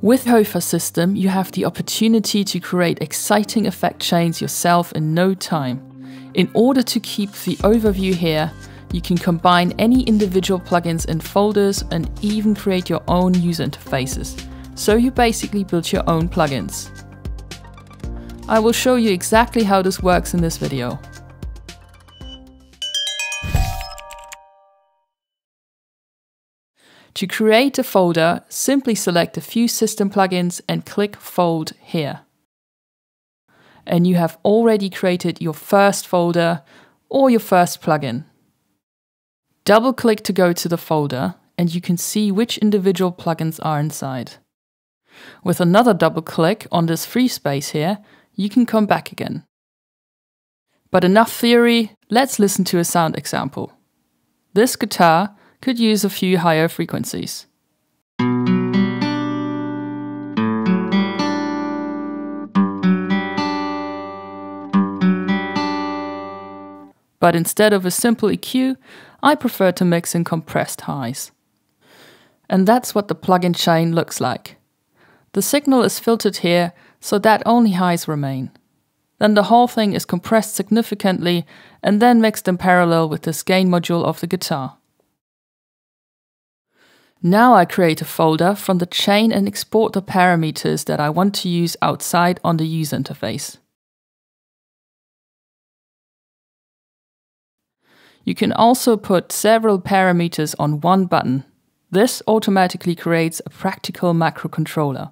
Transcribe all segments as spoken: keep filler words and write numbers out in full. With Hofa System, you have the opportunity to create exciting effect chains yourself in no time. In order to keep the overview here, you can combine any individual plugins and folders and even create your own user interfaces. So you basically build your own plugins. I will show you exactly how this works in this video. To create a folder, simply select a few system plugins and click Fold here. And you have already created your first folder or your first plugin. Double-click to go to the folder and you can see which individual plugins are inside. With another double-click on this free space here, you can come back again. But enough theory, let's listen to a sound example. This guitar could use a few higher frequencies. But instead of a simple E Q, I prefer to mix in compressed highs. And that's what the plugin chain looks like. The signal is filtered here so that only highs remain. Then the whole thing is compressed significantly and then mixed in parallel with this gain module of the guitar. Now I create a folder from the chain and export the parameters that I want to use outside on the user interface. You can also put several parameters on one button. This automatically creates a practical macro controller.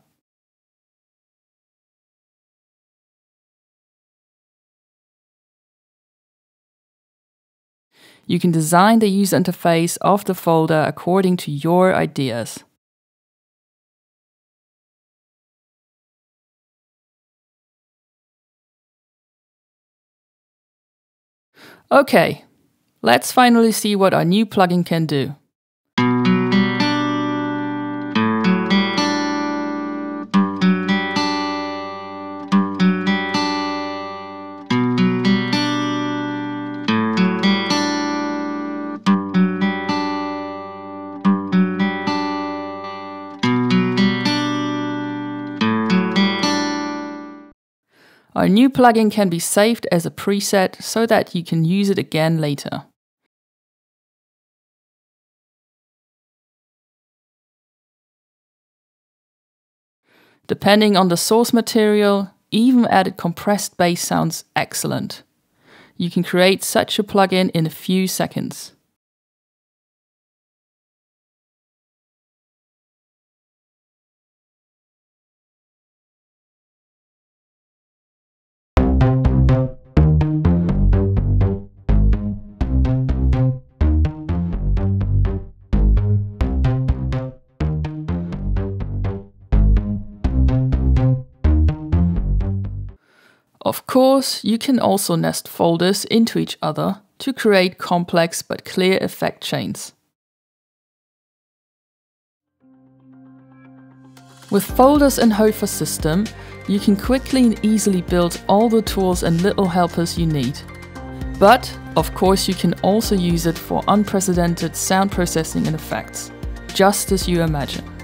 You can design the user interface of the folder according to your ideas. Okay, let's finally see what our new plugin can do. Our new plugin can be saved as a preset so that you can use it again later. Depending on the source material, even added compressed bass sounds excellent. You can create such a plugin in a few seconds. Of course, you can also nest folders into each other to create complex but clear effect chains. With folders in Hofa System, you can quickly and easily build all the tools and little helpers you need. But, of course, you can also use it for unprecedented sound processing and effects, just as you imagine.